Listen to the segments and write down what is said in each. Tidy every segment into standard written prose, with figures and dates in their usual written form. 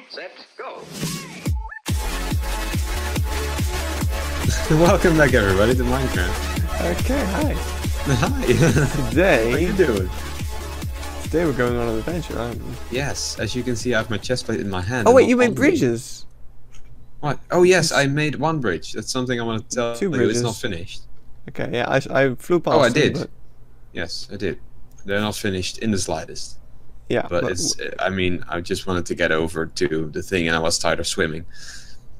Ready, set, go. Welcome back, everybody, to Minecraft. Okay, hi. Hi. Today... How you doing? Today we're going on an adventure, aren't we? Yes, as you can see, I have my chest plate in my hand. Oh, wait, you made bridges? What? Oh, yes, I made one bridge. That's something I want to tell you. Two bridges. It's not finished. Okay, yeah, I flew past. Oh, I did. But... Yes, I did. They're not finished in the slightest. Yeah, but it's. I mean, I just wanted to get over to the thing, and I was tired of swimming.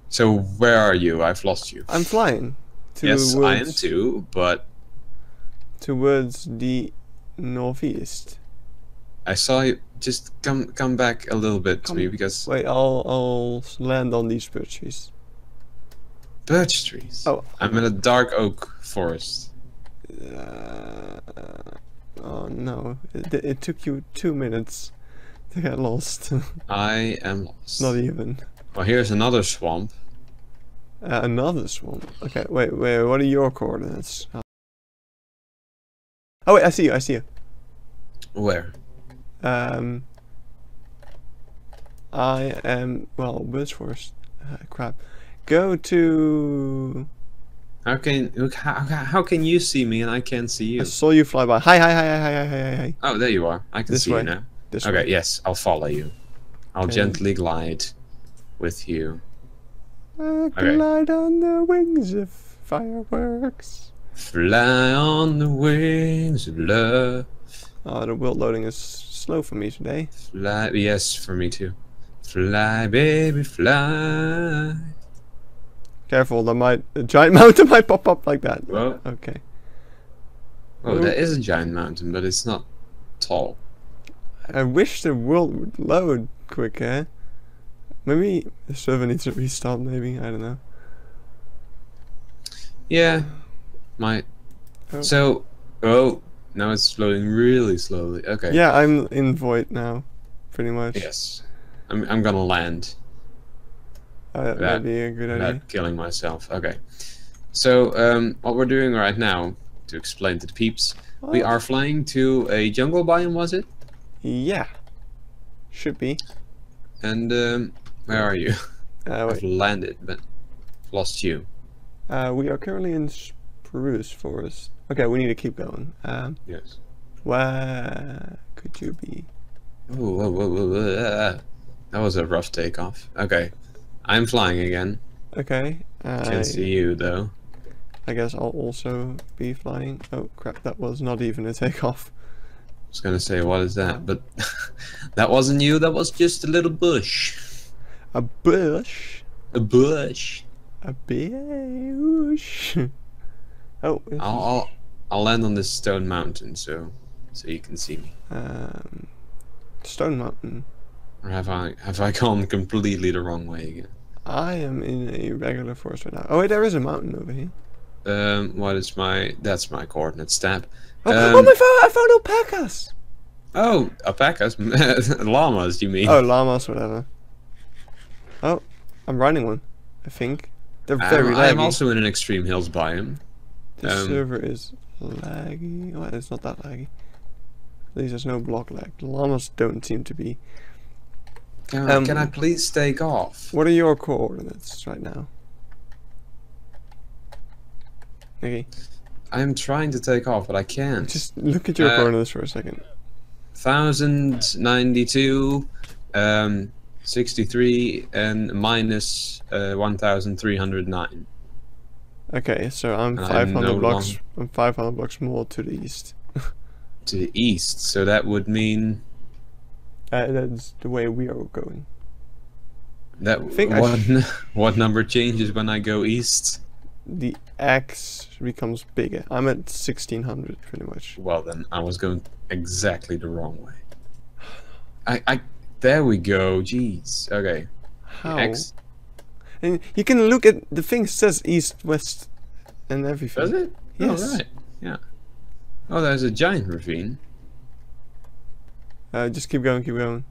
So where are you? I've lost you. I'm flying. Yes, I am too, but towards the northeast. I saw you. Just come back a little bit to me because. Wait, I'll land on these birch trees. Birch trees. Oh, I'm in a dark oak forest. Oh no, it took you 2 minutes to get lost. I am lost. Not even. Well, here's another swamp. Another swamp? Okay, wait, what are your coordinates? Oh wait, I see you. Where? I am, well, birch forest. Crap. Go to... How can you see me and I can't see you? I saw you fly by. Hi. Oh, there you are. I can see you now. Okay, yes, I'll follow you. I'll gently glide with you. Glide on the wings of fireworks. Fly on the wings of love. Oh, the world loading is slow for me today. Fly, yes, for me too. Fly, baby, fly. Careful, that might a giant mountain might pop up like that. Well, okay. Oh, there is a giant mountain, but it's not tall. I wish the world would load quicker. Maybe the server needs to restart. Maybe I don't know. Yeah, might. Oh. So, oh, now it's loading really slowly. Okay. Yeah, I'm in void now, pretty much. Yes, I'm gonna land. That'd be a good idea. Killing myself. Okay. So, what we're doing right now, to explain to the peeps, we are flying to a jungle biome, was it? Yeah. Should be. And, where are you? I've landed, but lost you. We are currently in spruce forest. Okay, we need to keep going. Yes. Where could you be? Ooh, whoa. That was a rough takeoff. Okay. I'm flying again. Okay. Can't see you though. I guess I'll also be flying. Oh crap! That was not even a takeoff. I was gonna say, what is that? But that wasn't you. That was just a little bush. A bush. A bush. A bush. Oh. I'll land on this stone mountain so you can see me. Stone mountain. Or have I gone completely the wrong way again? I am in a regular forest right now. Oh wait, there is a mountain over here. What is my... That's my coordinates tab. Oh my God, I found alpacas! Oh, alpacas? Llamas, you mean? Oh, llamas, whatever. Oh, I'm riding one, I think. They're very laggy. I am also in an extreme hills biome. The server is laggy. Oh, it's not that laggy. At least there's no block lag. Llamas don't seem to be... can I please take off? What are your coordinates right now? Nicky? I'm trying to take off, but I can't. Just look at your coordinates for a second. 1092, 63, and minus 1309. Okay, so I'm 500 blocks more to the east. To the east, so that would mean... that's the way we are going. That what number changes when I go east? The X becomes bigger. I'm at 1600 pretty much. Well then, I was going exactly the wrong way. I there we go. Jeez. Okay. How? X. And you can look at the thing. Says east, west, and everything. Does it? Yes. Oh, right. Yeah. Oh, there's a giant ravine. Just keep going.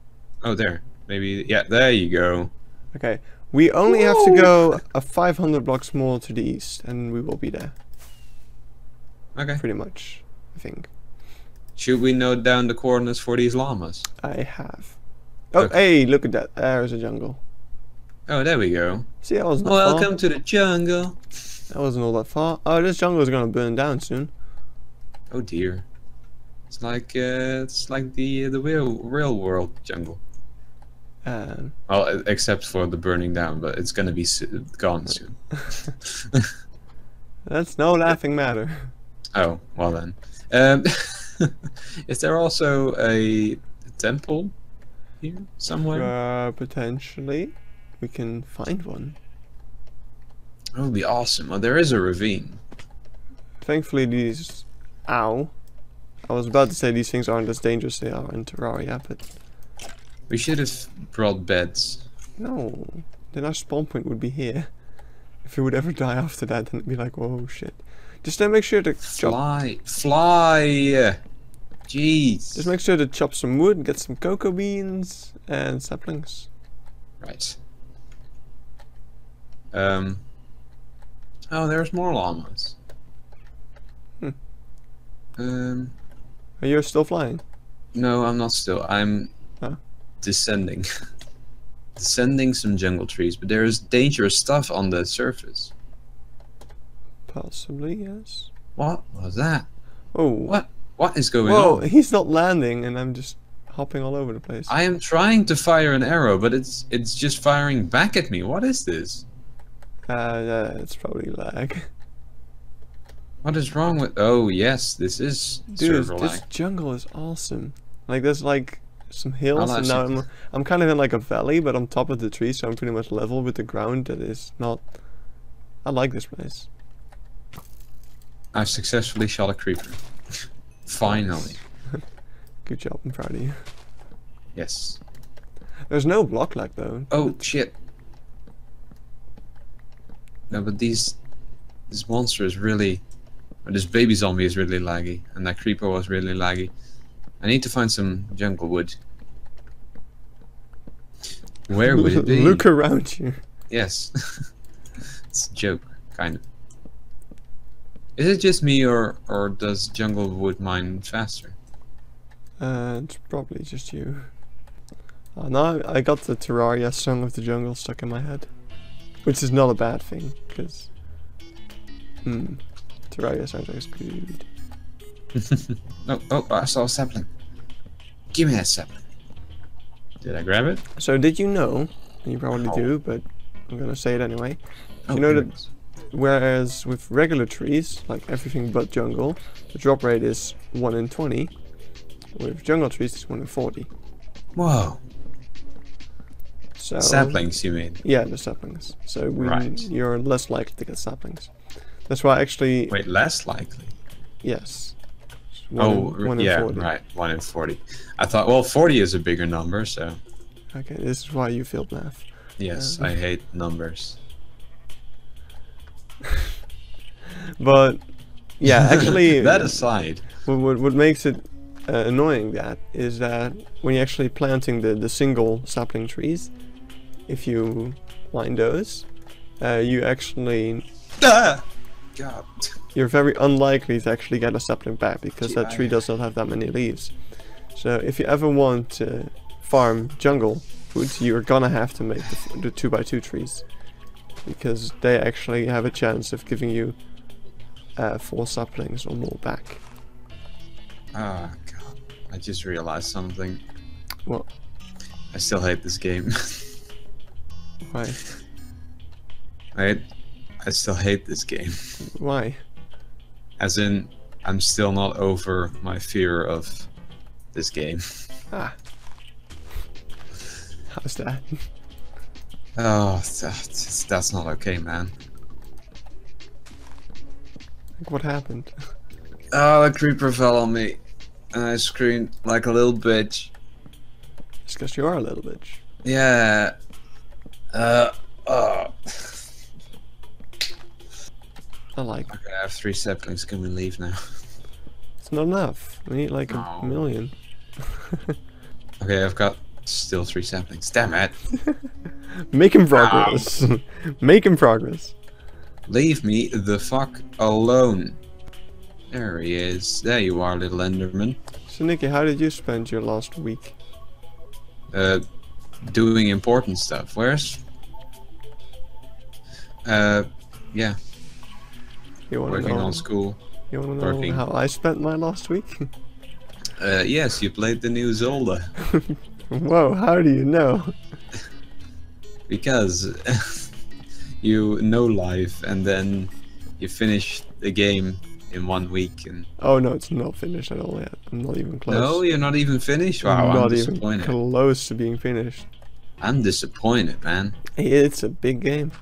Oh, there. Maybe, yeah, there you go. Okay, we only have to go 500 blocks more to the east, and we will be there. Okay. Pretty much, I think. Should we note down the coordinates for these llamas? I have. Oh, okay. Hey, look at that. There's a jungle. Oh, there we go. See, that wasn't Welcome to the jungle. That wasn't all that far. Oh, this jungle is gonna burn down soon. Oh dear. It's like the real world jungle. Well, except for the burning down, but it's gonna be gone soon. That's no laughing matter. Oh, well then. Is there also a temple here somewhere? Potentially. We can find one. That would be awesome. Oh, there is a ravine. Thankfully these... Ow. I was about to say these things aren't as dangerous as they are in Terraria, but... We should have brought beds. No. Then our spawn point would be here. If we would ever die after that, then it'd be like, whoa, shit. Just then make sure to chop... Fly! Jeez. Just make sure to chop some wood, get some cocoa beans, and saplings. Right. Oh, there's more llamas. Hmm. Are you still flying? No, I'm not still. I'm descending. Descending some jungle trees, but there is dangerous stuff on the surface. Possibly, yes. What was that? Oh. What is going on? Whoa, he's not landing and I'm just hopping all over the place. I am trying to fire an arrow, but it's just firing back at me. What is this? Yeah, it's probably lag. What is wrong with... Oh, yes, this is server lag. This jungle is awesome. Like, there's like some hills, and now I'm kind of in like a valley, but on top of the tree, so I'm pretty much level with the ground that is not... I like this place. I've successfully shot a creeper. Finally. Good job, I'm proud of you. Yes. There's no block lag, though. Oh, shit. No, but this monster is really... This baby zombie is really laggy, and that creeper was really laggy. I need to find some jungle wood. Where would it be? Look around you. Yes. It's a joke, kind of. Is it just me, or does jungle wood mine faster? It's probably just you. Oh, no, I got the Terraria Song of the Jungle stuck in my head. Which is not a bad thing, because... Terraria sounds like it's good. oh, I saw a sapling. Give me that sapling. Did I grab it? So did you know, and you probably do, but I'm gonna say it anyway. You know that whereas with regular trees, like everything but jungle, the drop rate is 1 in 20. With jungle trees, it's 1 in 40. Whoa. So, saplings, you mean? Yeah, the saplings. So you're less likely to get saplings. That's why actually... Wait, less likely? Yes. One in 40. 1 in 40. I thought, well, 40 is a bigger number, so... Okay, this is why you failed math. Yes, I hate numbers. But, yeah, actually... that aside... What makes it annoying is that when you're actually planting the single sapling trees, if you line those, you actually... God. You're very unlikely to actually get a sapling back because that tree does not have that many leaves. So if you ever want to farm jungle wood, you're gonna have to make the 2x2 trees, because they actually have a chance of giving you 4 saplings or more back. Ah, God. I just realized something. What? I still hate this game. Why? I still hate this game. Why? As in, I'm still not over my fear of this game. Ah. How's that? Oh, that's not okay, man. Like, what happened? Oh, a creeper fell on me. And I screamed like a little bitch. It's because you are a little bitch. Yeah. I like it. Okay, I have 3 saplings. Can we leave now? It's not enough. We need like a million. Okay, I've got still 3 saplings. Damn it. Making progress. Making progress. Leave me the fuck alone. There he is. There you are, little Enderman. So, Nicky, how did you spend your last week? doing important stuff. Where's? Yeah. You want working on school. You want to know working. How I spent my last week? Yes, you played the new Zelda. Whoa! How do you know? Because you know life, and then you finish the game in 1 week. And oh no, it's not finished at all yet. I'm not even close. No, you're not even finished? Wow, I'm not even close to being finished. I'm disappointed, man. It's a big game.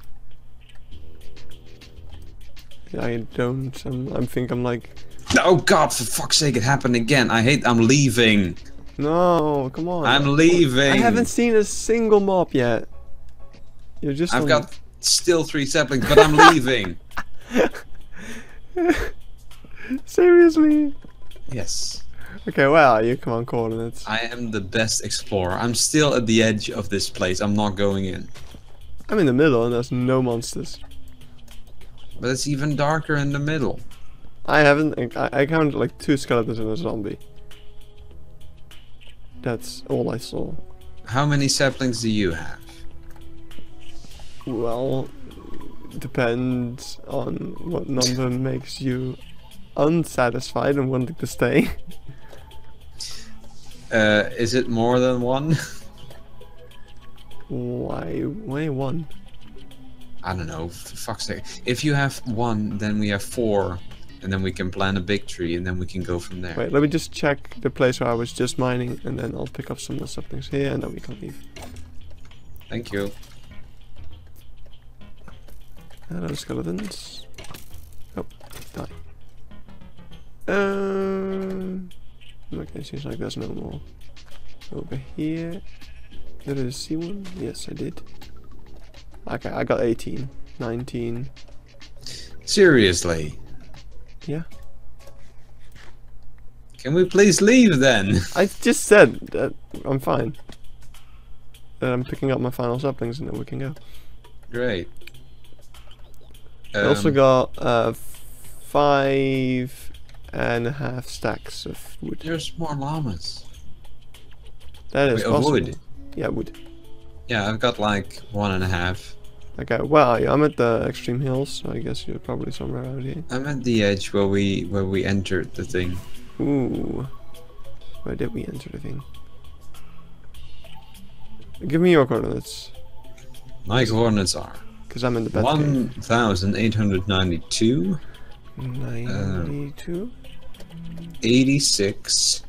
I don't. I think I'm like. Oh God! For fuck's sake! It happened again. I hate. I'm leaving. No, come on. I'm leaving. I haven't seen a single mob yet. You're just. I've got still 3 saplings, but I'm leaving. Seriously? Yes. Okay, well, you come on coordinates. I am the best explorer. I'm still at the edge of this place. I'm not going in. I'm in the middle and there's no monsters. But it's even darker in the middle. I haven't... I counted like 2 skeletons and a zombie. That's all I saw. How many saplings do you have? Well, depends on what number makes you unsatisfied and wanting to stay. Is it more than 1? Why 1? I don't know, for fuck's sake. If you have 1, then we have 4, and then we can plant a big tree, and then we can go from there. Wait, let me just check the place where I was just mining, and then I'll pick up some of the stuff things here, and then we can leave. Thank you. Hello, skeletons. Oh, die. Okay, seems like there's no more. Over here. Did I see one? Yes, I did. Okay, I got 18. 19. Seriously? Yeah. Can we please leave then? I just said that I'm fine. That I'm picking up my final saplings and then we can go. Great. I also got 5.5 stacks of wood. There's more llamas. That is possible. Wood. Yeah, wood. Yeah, I've got like 1.5. Okay, well, I'm at the extreme hills, so I guess you're probably somewhere out here. I'm at the edge where we entered the thing. Ooh, where did we enter the thing? Give me your coordinates. My coordinates are. Because I'm in the best 1,892. 92. 86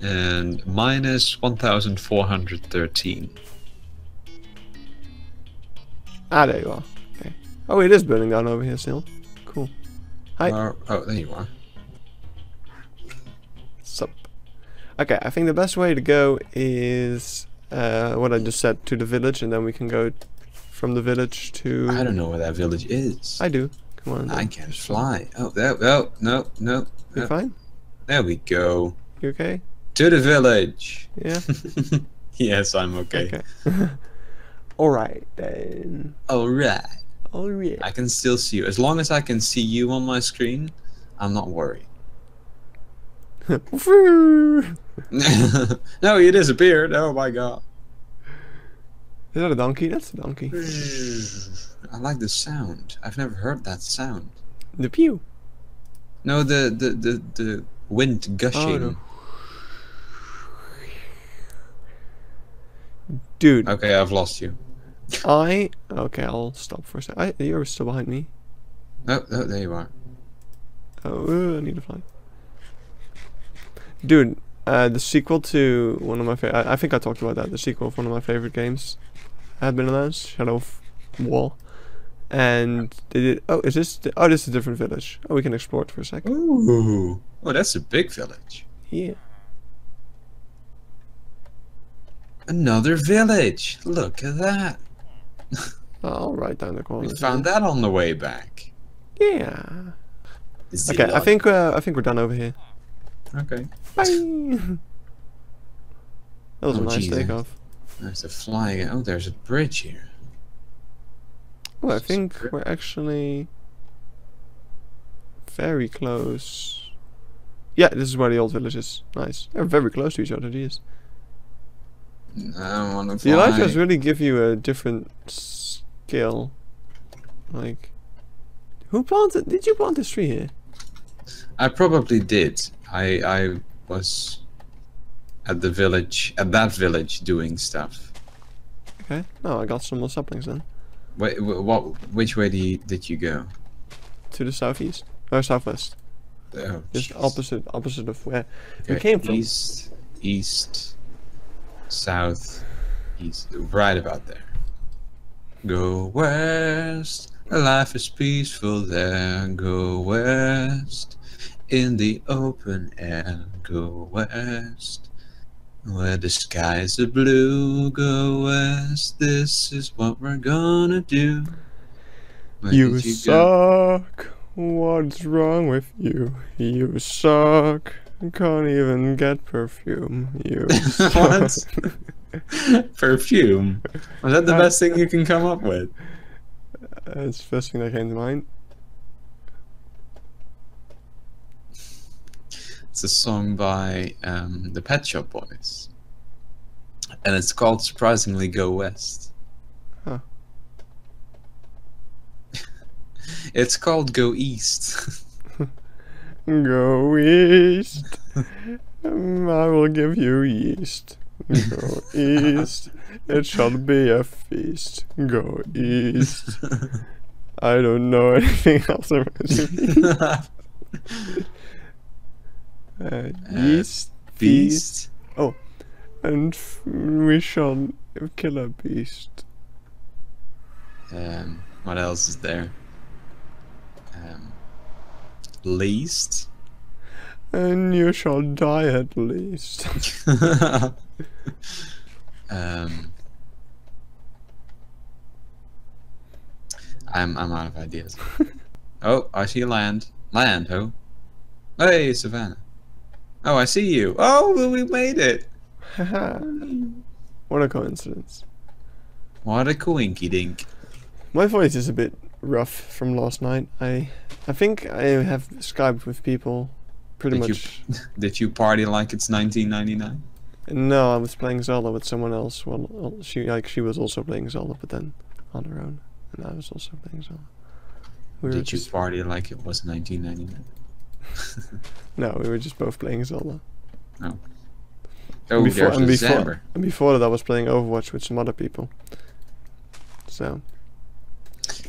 and minus 1,413. Ah, there you are. Okay. Oh, it is burning down over here still. Cool. Hi. Oh, there you are. Sup. Okay, I think the best way to go is what I just said to the village, and then we can go from the village to. I don't know where that village is. I do. Come on. I can't fly. Oh, there. Oh, no. You're fine. There we go. You okay? To the village. Yeah. Yes, I'm okay. Okay. Alright then. Alright. I can still see you. As long as I can see you on my screen, I'm not worried. No, you disappeared. Oh my god. Is that a donkey? That's a donkey. I like the sound. I've never heard that sound. The pew. No, the wind gushing. Oh, no. Dude. Okay, I've lost you. Okay, I'll stop for a sec. You're still behind me. Oh, there you are. Oh, I need to fly. Dude, the sequel to one of my favorite... I think I talked about that. The sequel of one of my favorite games had been announced. Shadow of War. And they did... Oh, is this... Oh, this is a different village. Oh, we can explore it for a second. Ooh. Oh, that's a big village. Yeah. Another village! Look at that! Oh, right down the corner. We found that on the way back. Yeah. Okay, I think we're done over here. Okay. Bye. That was a nice takeoff. Nice to fly again. Oh, there's a bridge here. Oh, I think we're actually very close. Yeah, this is where the old village is. Nice. They're very close to each other. Geez. I don't want to fly. The Elytras really give you a different skill. Like, who planted? Did you plant this tree here? I probably did. I was at the village, at that village, doing stuff. Okay. Oh, I got some more saplings then. Wait, which way did you go? To the southeast or southwest? Oh, just opposite of where we came from. East, south, east, right about there. Go west, life is peaceful there. Go west, in the open air. Go west, where the skies are blue. Go west, this is what we're gonna do. You suck. What's wrong with you? You suck. Can't even get perfume. You suck. Perfume? Was that the best thing you can come up with? It's the first thing that came to mind. It's a song by the Pet Shop Boys. And it's called, surprisingly, Go West. Huh. It's called Go East. Go East. I will give you yeast. Go East. It shall be a feast. Go East. I don't know anything else about it. Yeast, feast. Oh, and we shall kill a beast. What else is there? Least, and you shall die at least. I'm out of ideas. Oh, I see land. Ho, hey Savannah. Oh, I see you. Oh, we made it. What a coincidence. What a coinky dink. My voice is a bit rough from last night. I think I have Skyped with people pretty much. Did you party like it's 1999? No, I was playing Zelda with someone else. Well, she was also playing Zelda, but then on her own, and I was also playing Zelda. Did you party like it was 1999? No, we were just both playing Zelda. No. Oh, and before that, I was playing Overwatch with some other people. So.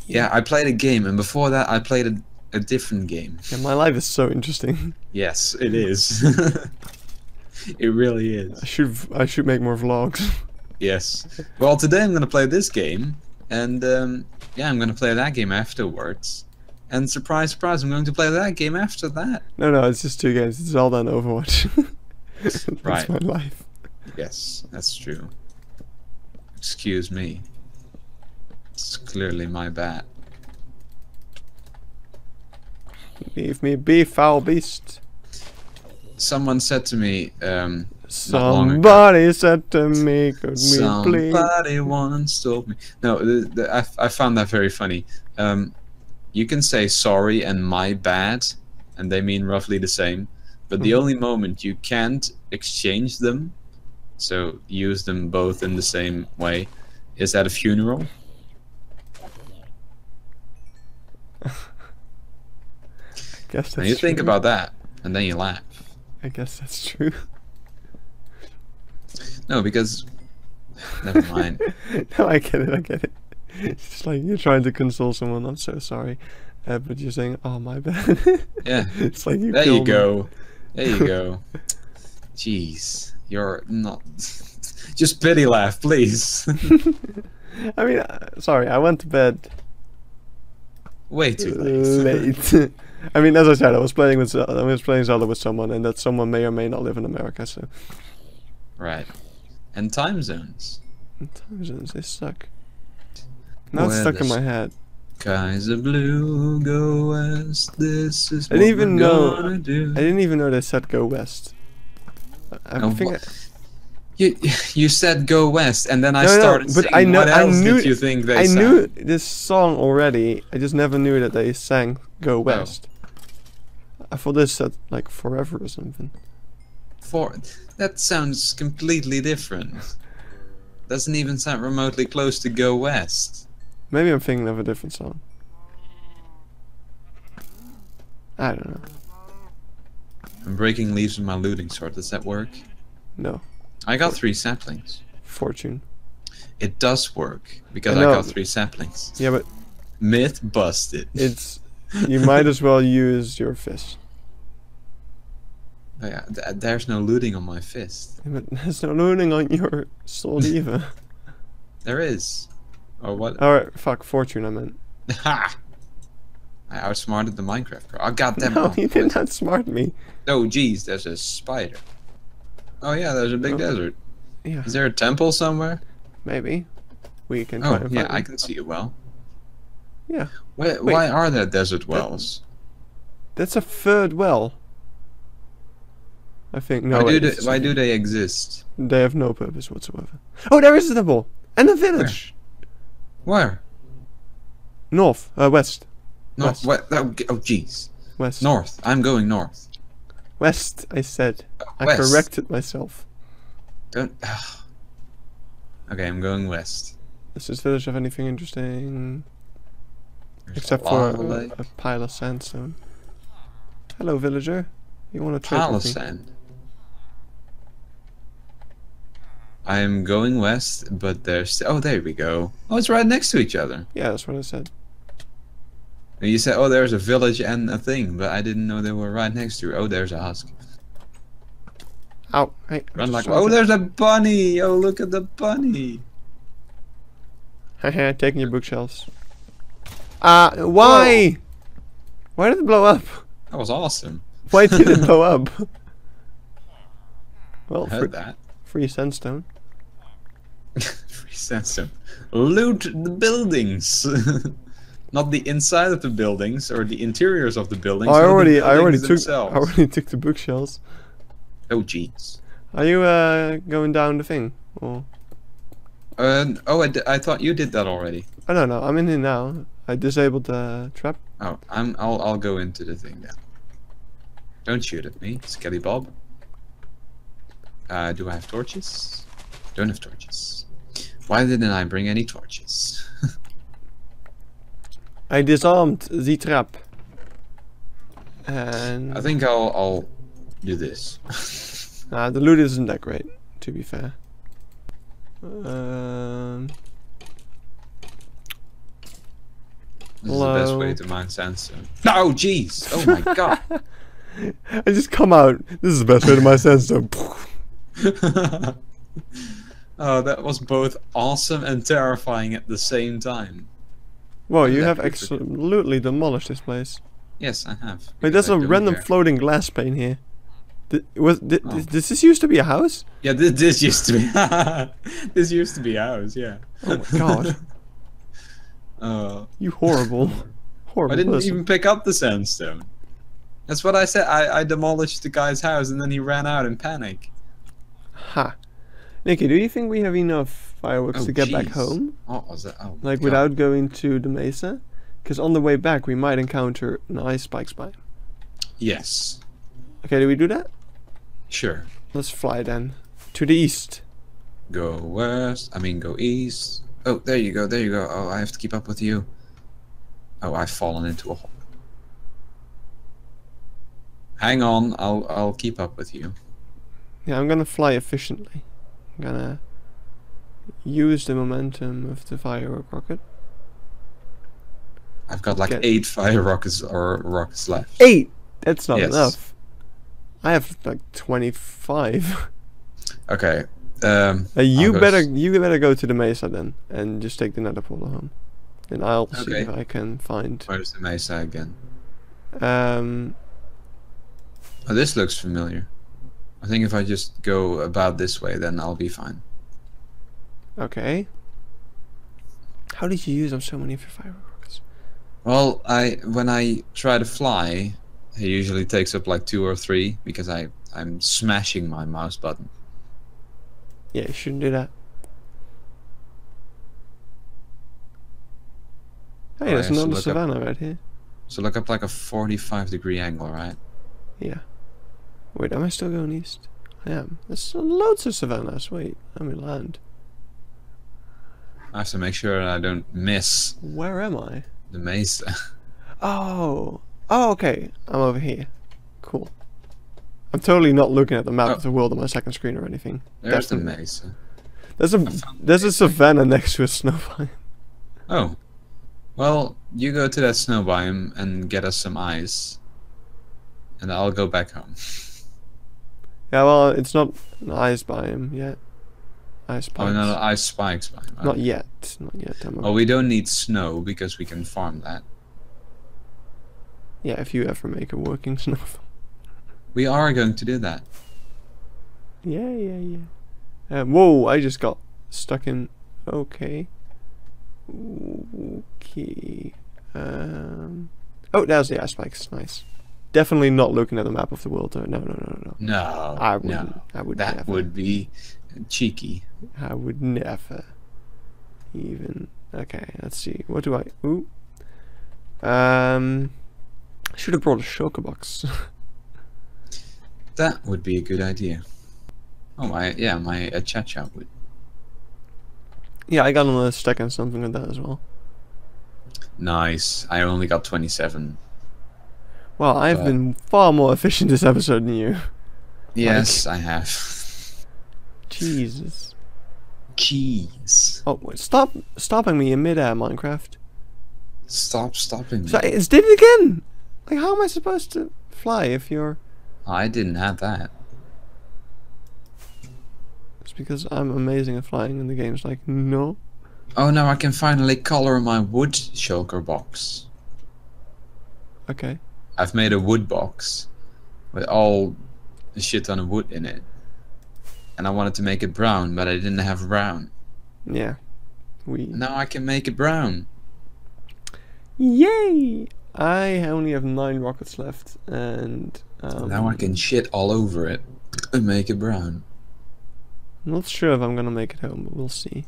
Yeah, I played a game, and before that I played a different game. Yeah, my life is so interesting. Yes, it is. It really is. I should make more vlogs. Yes. Well, today I'm gonna play this game, and yeah, I'm gonna play that game afterwards. And surprise, surprise, I'm going to play that game after that. No, it's just two games. It's Zelda and Overwatch. That's right. My life. Yes, that's true. Excuse me. It's clearly my bat. Leave me be, foul beast. Someone said to me, Somebody once told me. No, I found that very funny. You can say sorry and my bad, and they mean roughly the same. But the only moment you can't exchange them, so use them both in the same way, is at a funeral. Guess that's and you think true. About that, and then you laugh. I guess that's true. No, because... Never mind. No, I get it. It's just like you're trying to console someone, I'm so sorry. But you're saying, oh, my bad. Yeah. It's like you There you go. Jeez. You're not... Just pity laugh, please. I mean, sorry, I went to bed... Way too late. I mean, as I said, I was playing Zelda with someone, and that someone may or may not live in America. So, right, and time zones. And time zones, they suck. Now it's stuck in my head. Skies are blue, go west. This is what we're gonna do. I didn't even know they said go west. I think. You said go west, and then I knew this song already. I just never knew that they sang go west. Oh. I thought they said like forever or something. That sounds completely different. Doesn't even sound remotely close to Go West. Maybe I'm thinking of a different song. I don't know. I'm breaking leaves with my looting sword. Does that work? No. I got 3 saplings. Fortune. It does work, because I got 3 saplings. Yeah, but... myth busted. It's... you might as well use your fist. Oh, yeah. There's no looting on my fist. Yeah, but there's no looting on your sword either. There is. Or what? Alright, fuck. Fortune, I meant. Ha! I outsmarted the Minecraft pro. I got them. No, you did not smart me. Oh, geez, there's a spider. Oh, yeah, there's a big desert. Yeah. Is there a temple somewhere? Maybe. We can find it. Yeah, I can see it well. Yeah. Why are there desert wells? That's a 3rd well. I think. No. Why do they exist? They have no purpose whatsoever. Oh, there is a temple! And a village! Where? North. West. North. West. Oh, jeez. West. North. I'm going north. West, I said. I corrected myself. Don't... okay, I'm going west. Does this village have anything interesting? There's except for a pile of sandstone. Hello, villager. You want to trade pile of sand? I am going west, but there's... oh, there we go. Oh, it's right next to each other. Yeah, that's what I said. You said, oh, there's a village and a thing, but I didn't know they were right next to you. Oh, there's a husk. Ow. Hey, run like, oh, there's a bunny! Oh, look at the bunny! Haha, taking your bookshelves. Why? Whoa. Why did it blow up? That was awesome. Why did it blow up? Well, I heard that. Free sandstone. Free sandstone. Loot the buildings! Not the inside of the buildings, or the interiors of the buildings. I already took the bookshelves. Oh, jeez. Are you going down the thing? Or? I thought you did that already. Oh, no, I'm in here now. I disabled the trap. Oh, I'll go into the thing now. Don't shoot at me, Skelly Bob. Do I have torches? Don't have torches. Why didn't I bring any torches? I disarmed the trap. And I think I'll do this. The loot isn't that great, to be fair. This is the best way to mine sandstone. No, jeez! Oh my god! I just come out. This is the best way to mine sandstone. Oh, that was both awesome and terrifying at the same time. Whoa, you have absolutely demolished this place. Yes, I have. Wait, there's a random floating glass pane here. Does this used to be a house? Yeah, this used to be. This used to be a house, yeah. Oh my god. You horrible. I didn't even pick up the sandstone. That's what I said. I demolished the guy's house and then he ran out in panic. Ha. Nicky, do you think we have enough fireworks to get back home? What was that? Oh, like, without going to the mesa? Because on the way back, we might encounter an ice spike spine. Yes. Okay, do we do that? Sure. Let's fly then. To the east. Go west. I mean, go east. Oh, there you go. There you go. Oh, I have to keep up with you. Oh, I've fallen into a hole. Hang on. I'll keep up with you. Yeah, I'm going to fly efficiently. I'm gonna use the momentum of the firework rocket. I've got like 8 fire rockets left. 8? That's not enough. I have like 25. Okay. You better go to the mesa then and just take the nether portal home. Then I'll see if I can find. Where's the mesa again? Oh, this looks familiar. I think if I just go about this way, then I'll be fine. Okay. How did you use up so many of your fireworks? Well, when I try to fly, it usually takes up like 2 or 3 because I'm smashing my mouse button. Yeah, you shouldn't do that. Hey, there's another Savannah right here. So look up like a 45-degree angle, right? Yeah. Wait, am I still going east? I am. There's loads of savannas. Wait, let me land. I have to make sure I don't miss. Where am I? The mesa. Oh. Oh, okay. I'm over here. Cool. I'm totally not looking at the map of the world on my second screen or anything. There's the mesa. There's a savanna next to a snow biome. Oh. Well, you go to that snow biome and get us some ice. And I'll go back home. Yeah, well, it's not an ice biome yet. Ice spikes. Oh, no, ice spikes biome. Okay. Not yet. Not yet. Oh, we don't need snow because we can farm that. Yeah, if you ever make a working snow. We are going to do that. Yeah, yeah, yeah. Whoa, I just got stuck in... Okay. Okay. Oh, that was the ice spikes. Nice. Definitely not looking at the map of the world. No, no, no, no. No, I wouldn't. No. I would that never. Would be cheeky. I would never even... Okay, let's see. What do I... Ooh. I should have brought a shulker box. That would be a good idea. Oh, my cha-cha would. Yeah, I got another stack and something like that as well. Nice. I only got 27. Well, I've been far more efficient this episode than you. Yes, like, I have. Jesus. Jeez. Oh, wait, stop stopping me in mid-air, Minecraft. Stop stopping me. So, it's did it again! Like, how am I supposed to fly if you're... I didn't have that. It's because I'm amazing at flying and the game's like, no. Oh no, I can finally color my wood shulker box. Okay. I've made a wood box with all the shit on the wood in it. And I wanted to make it brown, but I didn't have brown. Yeah. Now I can make it brown. Yay! I only have 9 rockets left, and... now I can shit all over it and make it brown. I'm not sure if I'm gonna make it home, but we'll see.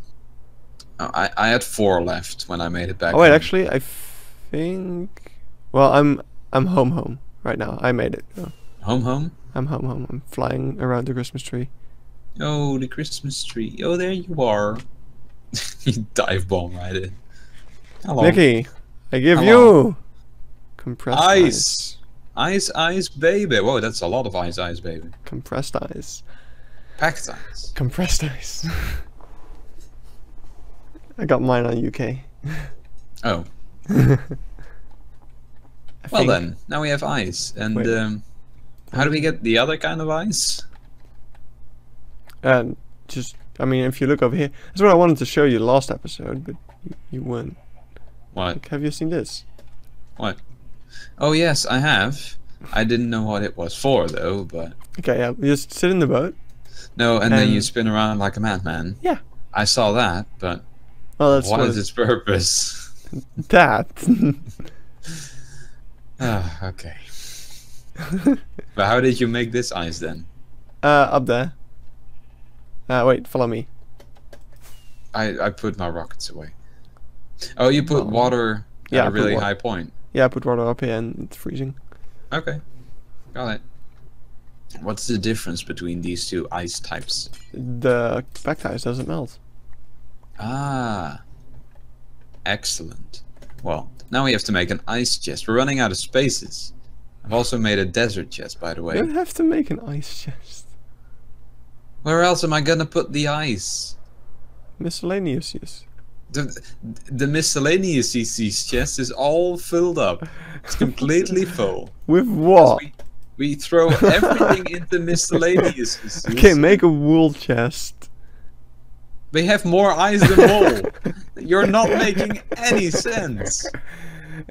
Oh, I had 4 left when I made it back. Oh wait, home. Actually, I think... Well, I'm home right now. I made it. Oh. Home? I'm home. I'm flying around the Christmas tree. Oh, the Christmas tree. Oh, there you are. You dive bomb right in. Hello. Nicky, I give you... Compressed ice. Ice, baby. Whoa, that's a lot of ice, baby. Compressed ice. Packed ice. Compressed ice. I got mine on UK. Oh. Well then, now we have ice. And how do we get the other kind of ice? I mean, if you look over here. That's what I wanted to show you last episode, but you weren't. What? Like, have you seen this? What? Oh yes, I have. I didn't know what it was for though, but... Okay, yeah, you just sit in the boat. No, and then you spin around like a madman. Yeah. I saw that, but what is its purpose? That. Okay. But how did you make this ice then? Up there. Wait, follow me. I put my rockets away. Oh, you put water at a really high point. Yeah, I put water up here and it's freezing. Okay, got it. What's the difference between these two ice types? The packed ice doesn't melt. Ah, excellent. Well, now we have to make an ice chest. We're running out of spaces. I've also made a desert chest, by the way. You don't have to make an ice chest. Where else am I gonna put the ice? Miscellaneous use. The miscellaneous EC's chest is all filled up. It's completely full. With what? We throw everything into miscellaneous EC's. Okay, make a wool chest. They have more eyes than wool. You're not making any sense.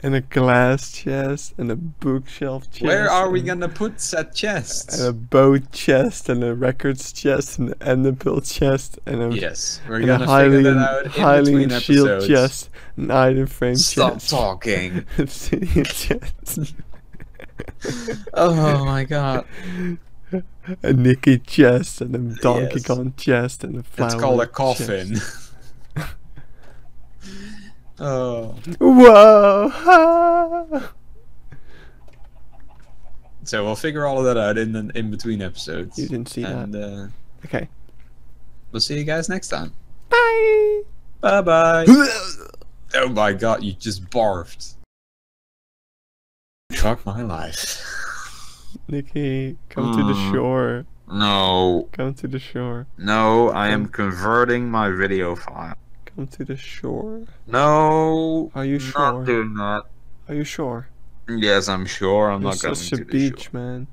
And a glass chest, and a bookshelf chest. Where are we gonna put said chests? And a boat chest, and a records chest, and an enderpearl chest, and a... Yes, we're gonna figure that out in Hylian shield chest, an item frame chest. Stop talking. Obsidian chest. Oh my god. A Nicky chest, and a Donkey Kong chest, and a flower chest. It's called a coffin. Oh. Whoa! So we'll figure all of that out in the in-between episodes. You didn't see that. Okay. We'll see you guys next time. Bye! Bye-bye. Oh my god, you just barfed. Fuck my life. Nicky, come to the shore. No. Come to the shore. No, I am converting my video file. Come to the shore. No. Are you sure? Not doing that. Are you sure? Yes, I'm sure. I'm not going to the shore. You're such a beach man.